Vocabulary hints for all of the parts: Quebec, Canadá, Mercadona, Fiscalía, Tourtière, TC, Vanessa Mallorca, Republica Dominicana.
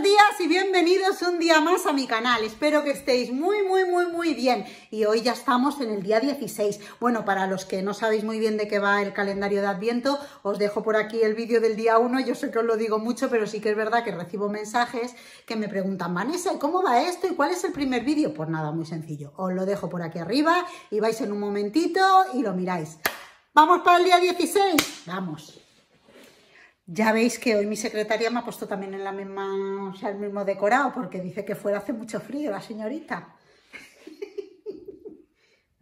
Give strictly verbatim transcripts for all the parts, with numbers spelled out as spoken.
Buenos días y bienvenidos un día más a mi canal, espero que estéis muy muy muy muy bien y hoy ya estamos en el día dieciséis. Bueno, para los que no sabéis muy bien de qué va el calendario de Adviento, os dejo por aquí el vídeo del día uno, yo sé que os lo digo mucho, pero sí que es verdad que recibo mensajes que me preguntan: Vanessa, ¿cómo va esto y cuál es el primer vídeo? Pues nada, muy sencillo, os lo dejo por aquí arriba y vais en un momentito y lo miráis. ¿Vamos para el día dieciséis? Vamos. Ya veis que hoy mi secretaria me ha puesto también en la misma, o sea, el mismo decorado, porque dice que fuera hace mucho frío la señorita.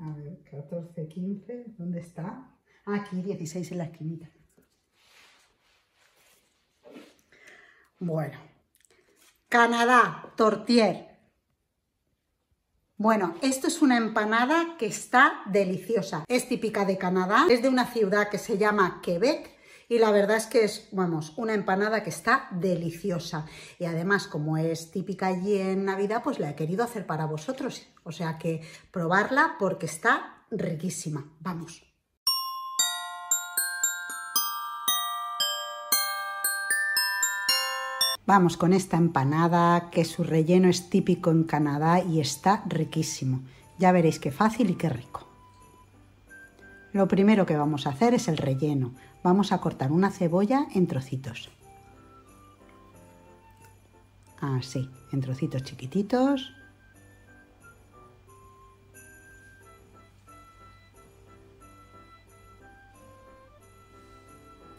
A ver, catorce, quince, ¿dónde está? Aquí, dieciséis en la esquinita. Bueno, Canadá, Tourtière. Bueno, esto es una empanada que está deliciosa. Es típica de Canadá, es de una ciudad que se llama Quebec. Y la verdad es que es, vamos, una empanada que está deliciosa. Y además, como es típica allí en Navidad, pues la he querido hacer para vosotros. O sea que probarla porque está riquísima. Vamos. Vamos con esta empanada, que su relleno es típico en Canadá y está riquísimo. Ya veréis qué fácil y qué rico. Lo primero que vamos a hacer es el relleno. Vamos a cortar una cebolla en trocitos. Así, en trocitos chiquititos.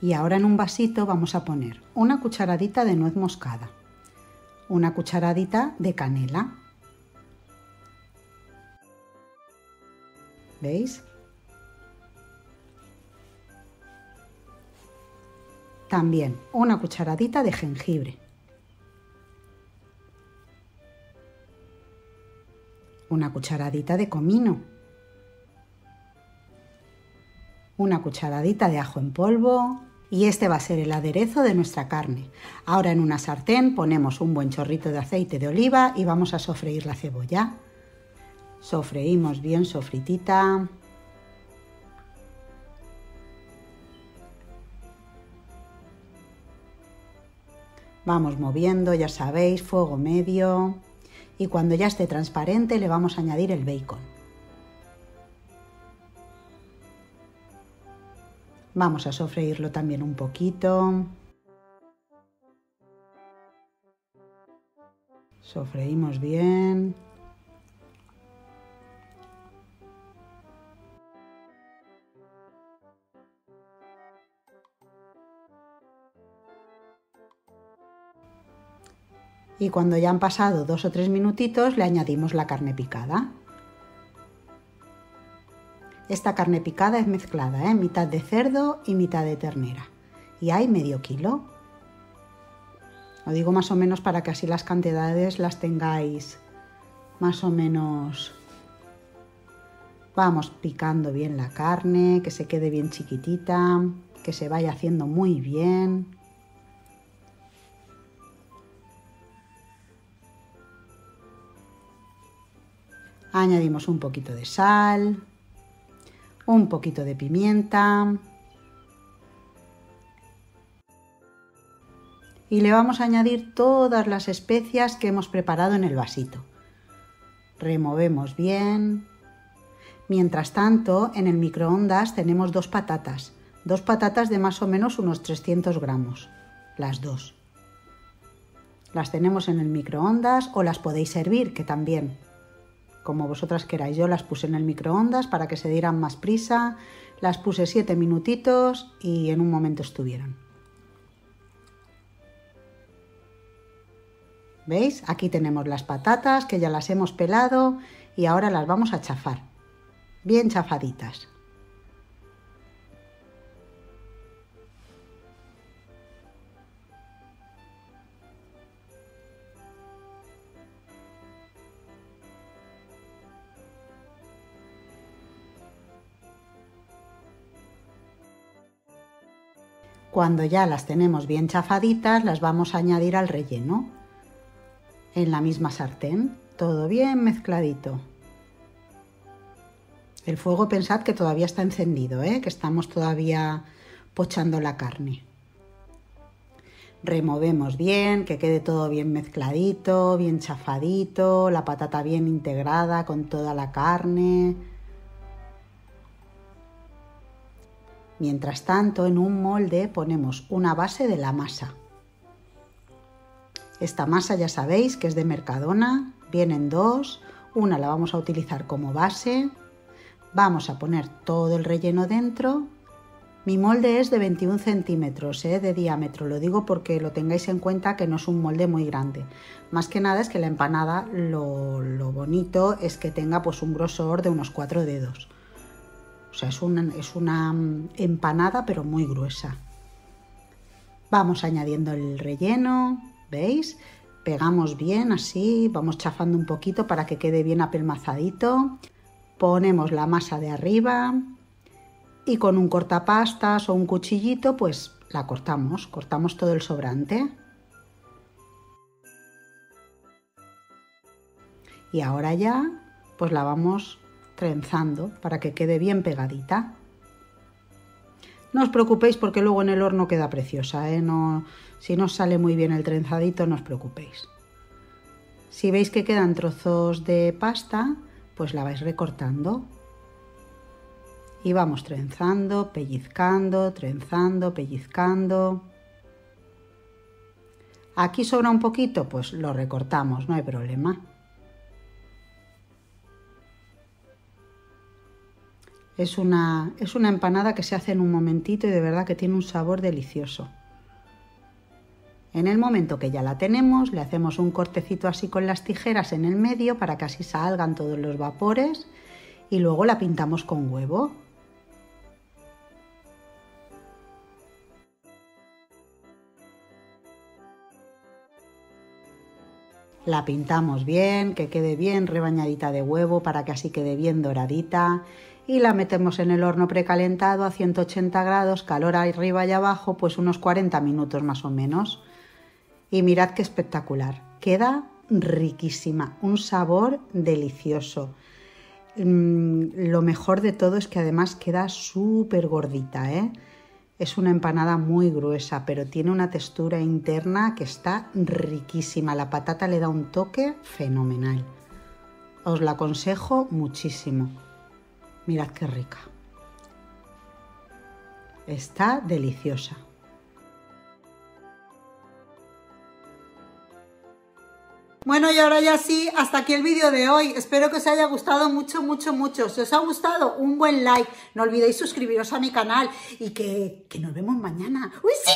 Y ahora en un vasito vamos a poner una cucharadita de nuez moscada, una cucharadita de canela. ¿Veis? También una cucharadita de jengibre, una cucharadita de comino, una cucharadita de ajo en polvo y este va a ser el aderezo de nuestra carne. Ahora en una sartén ponemos un buen chorrito de aceite de oliva y vamos a sofreír la cebolla. Sofreímos bien sofritita. Vamos moviendo, ya sabéis, fuego medio. Y cuando ya esté transparente le vamos a añadir el bacon. Vamos a sofreírlo también un poquito. Sofreímos bien. Y cuando ya han pasado dos o tres minutitos le añadimos la carne picada. Esta carne picada es mezclada, ¿eh? Mitad de cerdo y mitad de ternera. Y hay medio kilo. Lo digo más o menos para que así las cantidades las tengáis más o menos. Vamos picando bien la carne, que se quede bien chiquitita, que se vaya haciendo muy bien. Añadimos un poquito de sal, un poquito de pimienta y le vamos a añadir todas las especias que hemos preparado en el vasito. Removemos bien. Mientras tanto, en el microondas tenemos dos patatas, dos patatas de más o menos unos trescientos gramos, las dos. Las tenemos en el microondas o las podéis hervir, que también, como vosotras queráis. Yo las puse en el microondas para que se dieran más prisa, las puse siete minutitos y en un momento estuvieron. ¿Veis? Aquí tenemos las patatas que ya las hemos pelado y ahora las vamos a chafar, bien chafaditas. Cuando ya las tenemos bien chafaditas, las vamos a añadir al relleno en la misma sartén, todo bien mezcladito. El fuego, pensad que todavía está encendido, ¿eh? Que estamos todavía pochando la carne. removemos bien, que quede todo bien mezcladito, bien chafadito, la patata bien integrada con toda la carne. Mientras tanto, en un molde ponemos una base de la masa. Esta masa ya sabéis que es de Mercadona, vienen dos, una la vamos a utilizar como base, vamos a poner todo el relleno dentro. Mi molde es de veintiún centímetros eh, de diámetro, lo digo porque lo tengáis en cuenta que no es un molde muy grande. Más que nada es que la empanada lo, lo bonito es que tenga pues un grosor de unos cuatro dedos. O sea, es una, es una empanada pero muy gruesa. Vamos añadiendo el relleno, ¿veis? Pegamos bien así, vamos chafando un poquito para que quede bien apelmazadito. Ponemos la masa de arriba. Y con un cortapastas o un cuchillito, pues la cortamos, cortamos todo el sobrante. Y ahora ya, pues la vamos trenzando para que quede bien pegadita. No os preocupéis porque luego en el horno queda preciosa, ¿eh? No, si no os sale muy bien el trenzadito, no os preocupéis. Si veis que quedan trozos de pasta, pues la vais recortando. Y vamos trenzando, pellizcando, trenzando, pellizcando. Aquí sobra un poquito, pues lo recortamos, no hay problema. Es una, es una empanada que se hace en un momentito y de verdad que tiene un sabor delicioso. En el momento que ya la tenemos, le hacemos un cortecito así con las tijeras en el medio para que así salgan todos los vapores y luego la pintamos con huevo. La pintamos bien, que quede bien rebañadita de huevo para que así quede bien doradita y la metemos en el horno precalentado a ciento ochenta grados, calor arriba y abajo, pues unos cuarenta minutos más o menos. Y mirad qué espectacular, queda riquísima, un sabor delicioso. Lo mejor de todo es que además queda súper gordita, ¿eh? Es una empanada muy gruesa, pero tiene una textura interna que está riquísima. La patata le da un toque fenomenal. Os la aconsejo muchísimo. Mirad qué rica. Está deliciosa. Bueno, y ahora ya sí, hasta aquí el vídeo de hoy. Espero que os haya gustado mucho, mucho, mucho. Si os ha gustado, un buen like. No olvidéis suscribiros a mi canal y que, que nos vemos mañana. ¡Uy, sí!